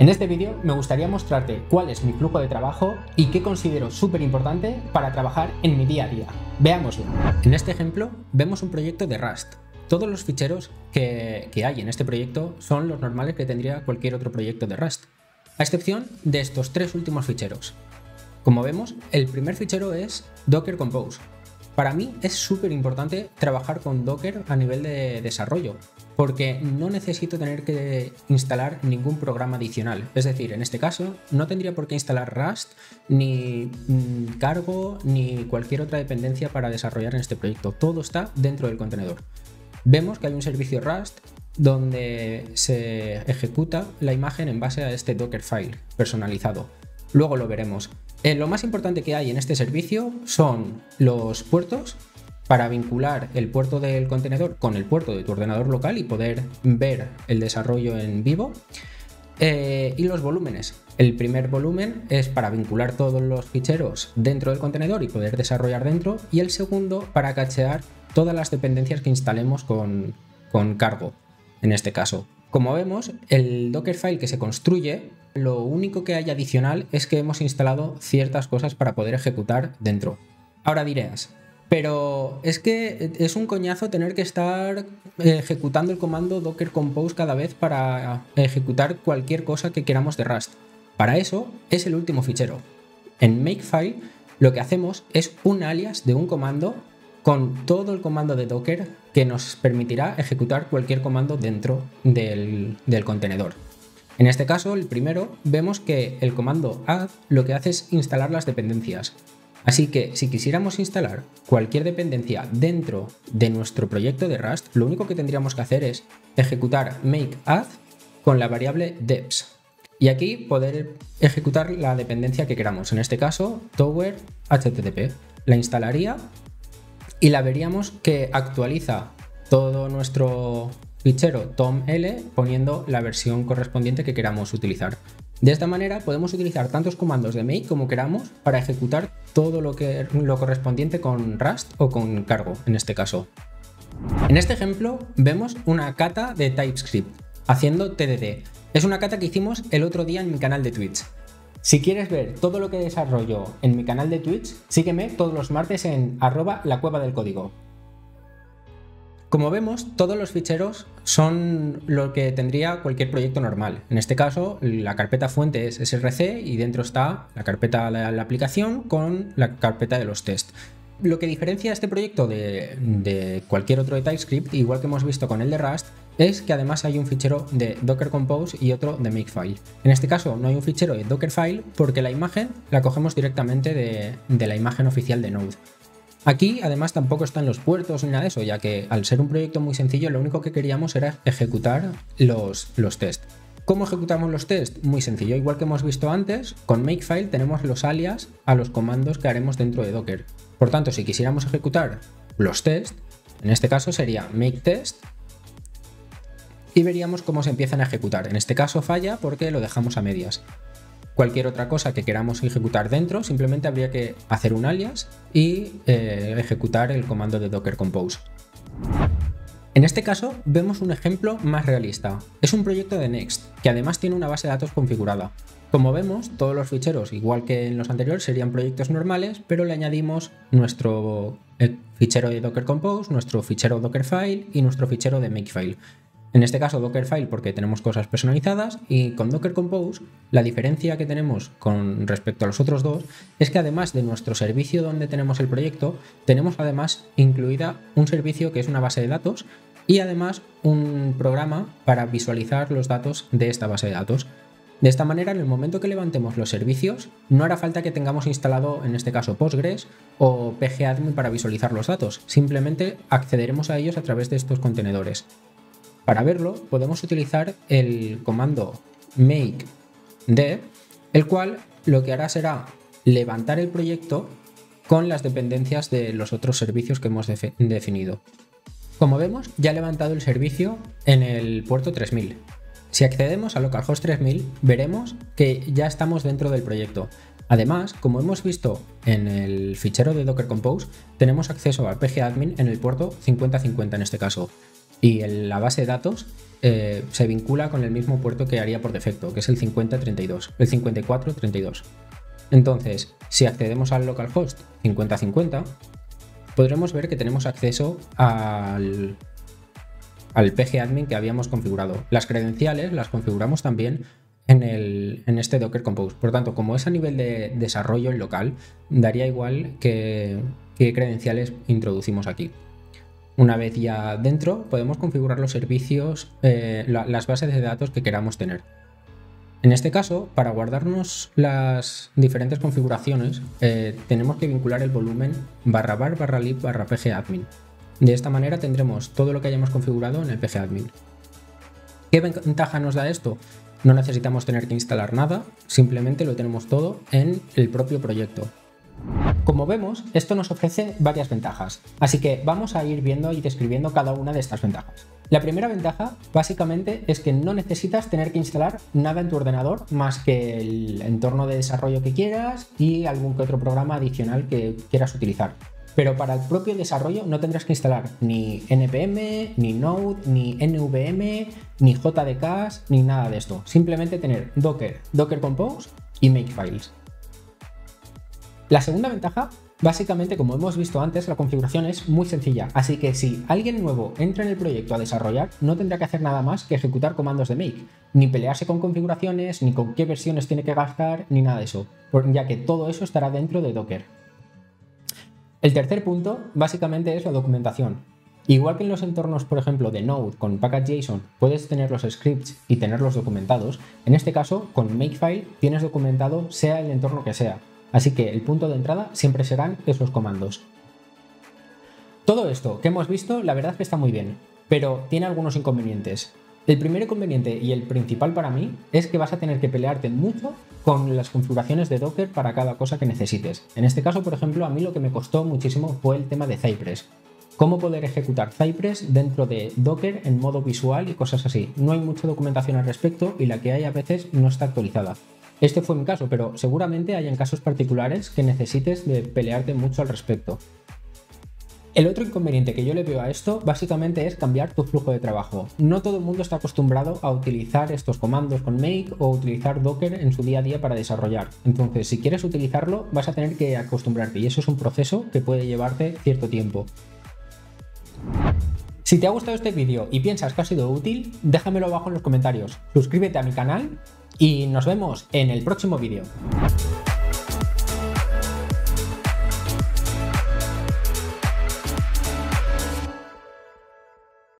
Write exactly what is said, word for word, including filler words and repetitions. En este vídeo me gustaría mostrarte cuál es mi flujo de trabajo y qué considero súper importante para trabajar en mi día a día. Veámoslo. En este ejemplo vemos un proyecto de Rust. Todos los ficheros que, que hay en este proyecto son los normales que tendría cualquier otro proyecto de Rust, a excepción de estos tres últimos ficheros. Como vemos, el primer fichero es Docker Compose. Para mí es súper importante trabajar con Docker a nivel de desarrollo, porque no necesito tener que instalar ningún programa adicional. Es decir, en este caso no tendría por qué instalar Rust, ni cargo, ni cualquier otra dependencia para desarrollar en este proyecto. Todo está dentro del contenedor. Vemos que hay un servicio Rust donde se ejecuta la imagen en base a este Dockerfile personalizado. Luego lo veremos. Eh, lo más importante que hay en este servicio son los puertos para vincular el puerto del contenedor con el puerto de tu ordenador local y poder ver el desarrollo en vivo. Eh, y los volúmenes. El primer volumen es para vincular todos los ficheros dentro del contenedor y poder desarrollar dentro. Y el segundo para cachear todas las dependencias que instalemos con, con cargo, en este caso. Como vemos, el Dockerfile que se construye, lo único que hay adicional es que hemos instalado ciertas cosas para poder ejecutar dentro. Ahora dirás, pero es que es un coñazo tener que estar ejecutando el comando Docker Compose cada vez para ejecutar cualquier cosa que queramos de Rust. Para eso es el último fichero. En Makefile lo que hacemos es un alias de un comando con todo el comando de Docker que nos permitirá ejecutar cualquier comando dentro del, del contenedor. En este caso, el primero, vemos que el comando add lo que hace es instalar las dependencias. Así que si quisiéramos instalar cualquier dependencia dentro de nuestro proyecto de Rust, lo único que tendríamos que hacer es ejecutar make add con la variable deps. Y aquí poder ejecutar la dependencia que queramos. En este caso, tower http. La instalaría y la veríamos que actualiza todo nuestro fichero toml poniendo la versión correspondiente que queramos utilizar. De esta manera podemos utilizar tantos comandos de make como queramos para ejecutar todo lo, que, lo correspondiente con Rust o con cargo en este caso. En este ejemplo vemos una cata de TypeScript haciendo T D D. Es una cata que hicimos el otro día en mi canal de Twitch. Si quieres ver todo lo que desarrollo en mi canal de Twitch, sígueme todos los martes en arroba la cueva del código. Como vemos, todos los ficheros son lo que tendría cualquier proyecto normal. En este caso, la carpeta fuente es src y dentro está la carpeta de la aplicación con la carpeta de los test. Lo que diferencia este proyecto de, de cualquier otro de TypeScript, igual que hemos visto con el de Rust, es que además hay un fichero de Docker Compose y otro de Makefile. En este caso no hay un fichero de Dockerfile porque la imagen la cogemos directamente de, de la imagen oficial de Node. Aquí además tampoco están los puertos ni nada de eso, ya que al ser un proyecto muy sencillo lo único que queríamos era ejecutar los, los test. ¿Cómo ejecutamos los test? Muy sencillo, igual que hemos visto antes, con Makefile tenemos los alias a los comandos que haremos dentro de Docker. Por tanto, si quisiéramos ejecutar los test, en este caso sería make test y veríamos cómo se empiezan a ejecutar. En este caso falla porque lo dejamos a medias. Cualquier otra cosa que queramos ejecutar dentro, simplemente habría que hacer un alias y eh, ejecutar el comando de Docker Compose. En este caso vemos un ejemplo más realista. Es un proyecto de Next, que además tiene una base de datos configurada. Como vemos, todos los ficheros, igual que en los anteriores, serían proyectos normales, pero le añadimos nuestro fichero de Docker Compose, nuestro fichero Dockerfile y nuestro fichero de Makefile. En este caso Dockerfile porque tenemos cosas personalizadas, y con Docker Compose la diferencia que tenemos con respecto a los otros dos es que además de nuestro servicio donde tenemos el proyecto, tenemos además incluida un servicio que es una base de datos y además un programa para visualizar los datos de esta base de datos. De esta manera, en el momento que levantemos los servicios, no hará falta que tengamos instalado, en este caso, Postgres o pgAdmin para visualizar los datos. Simplemente accederemos a ellos a través de estos contenedores. Para verlo, podemos utilizar el comando makeDev, el cual lo que hará será levantar el proyecto con las dependencias de los otros servicios que hemos de- definido. Como vemos, ya ha levantado el servicio en el puerto tres mil. Si accedemos a localhost tres mil, veremos que ya estamos dentro del proyecto. Además, como hemos visto en el fichero de Docker Compose, tenemos acceso a pgAdmin en el puerto cincuenta cincuenta en este caso. y el, la base de datos eh, se vincula con el mismo puerto que haría por defecto, que es el cincuenta treinta y dos, el cincuenta y cuatro treinta y dos. Entonces, si accedemos al localhost cincuenta cincuenta, podremos ver que tenemos acceso al, al pgAdmin que habíamos configurado. Las credenciales las configuramos también en, el, en este Docker Compose. Por tanto, como es a nivel de desarrollo en local, daría igual qué credenciales introducimos aquí. Una vez ya dentro, podemos configurar los servicios, eh, la, las bases de datos que queramos tener. En este caso, para guardarnos las diferentes configuraciones, eh, tenemos que vincular el volumen barra bar barra lib barra pgadmin. De esta manera tendremos todo lo que hayamos configurado en el pgadmin. ¿Qué ventaja nos da esto? No necesitamos tener que instalar nada, simplemente lo tenemos todo en el propio proyecto. Como vemos, esto nos ofrece varias ventajas, así que vamos a ir viendo y describiendo cada una de estas ventajas. La primera ventaja, básicamente, es que no necesitas tener que instalar nada en tu ordenador más que el entorno de desarrollo que quieras y algún que otro programa adicional que quieras utilizar. Pero para el propio desarrollo no tendrás que instalar ni N P M, ni Node, ni N V M, ni J D Ks, ni nada de esto. Simplemente tener Docker, Docker Compose y Makefiles. La segunda ventaja, básicamente, como hemos visto antes, la configuración es muy sencilla, así que si alguien nuevo entra en el proyecto a desarrollar, no tendrá que hacer nada más que ejecutar comandos de make, ni pelearse con configuraciones, ni con qué versiones tiene que gastar, ni nada de eso, ya que todo eso estará dentro de Docker. El tercer punto, básicamente, es la documentación. Igual que en los entornos, por ejemplo, de Node con package punto json puedes tener los scripts y tenerlos documentados, en este caso, con Makefile tienes documentado sea el entorno que sea. Así que el punto de entrada siempre serán esos comandos. Todo esto que hemos visto, la verdad es que está muy bien, pero tiene algunos inconvenientes. El primer inconveniente y el principal para mí es que vas a tener que pelearte mucho con las configuraciones de Docker para cada cosa que necesites. En este caso, por ejemplo, a mí lo que me costó muchísimo fue el tema de Cypress. Cómo poder ejecutar Cypress dentro de Docker en modo visual y cosas así. No hay mucha documentación al respecto y la que hay a veces no está actualizada. Este fue mi caso, pero seguramente hayan casos particulares que necesites de pelearte mucho al respecto. El otro inconveniente que yo le veo a esto básicamente es cambiar tu flujo de trabajo. No todo el mundo está acostumbrado a utilizar estos comandos con Make o utilizar Docker en su día a día para desarrollar. Entonces, si quieres utilizarlo, vas a tener que acostumbrarte y eso es un proceso que puede llevarte cierto tiempo. Si te ha gustado este vídeo y piensas que ha sido útil, déjamelo abajo en los comentarios. Suscríbete a mi canal. Y nos vemos en el próximo vídeo.